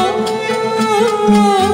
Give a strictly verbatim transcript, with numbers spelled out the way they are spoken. Oh,